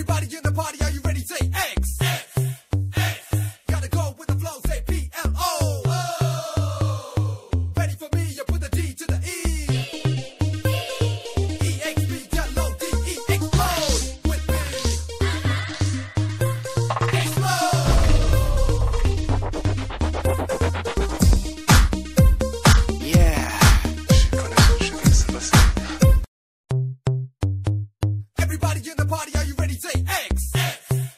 Everybody in the party, are you ready? Say X. Gotta go with the flow, say P-L-O. Ready for me, you put the D to the E. E-X-B, D-L-O-D-E, explode with me. Explode. Yeah. Everybody in the party, are you ready? Say X. Everybody in the party,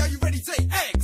are you ready? Say, hey!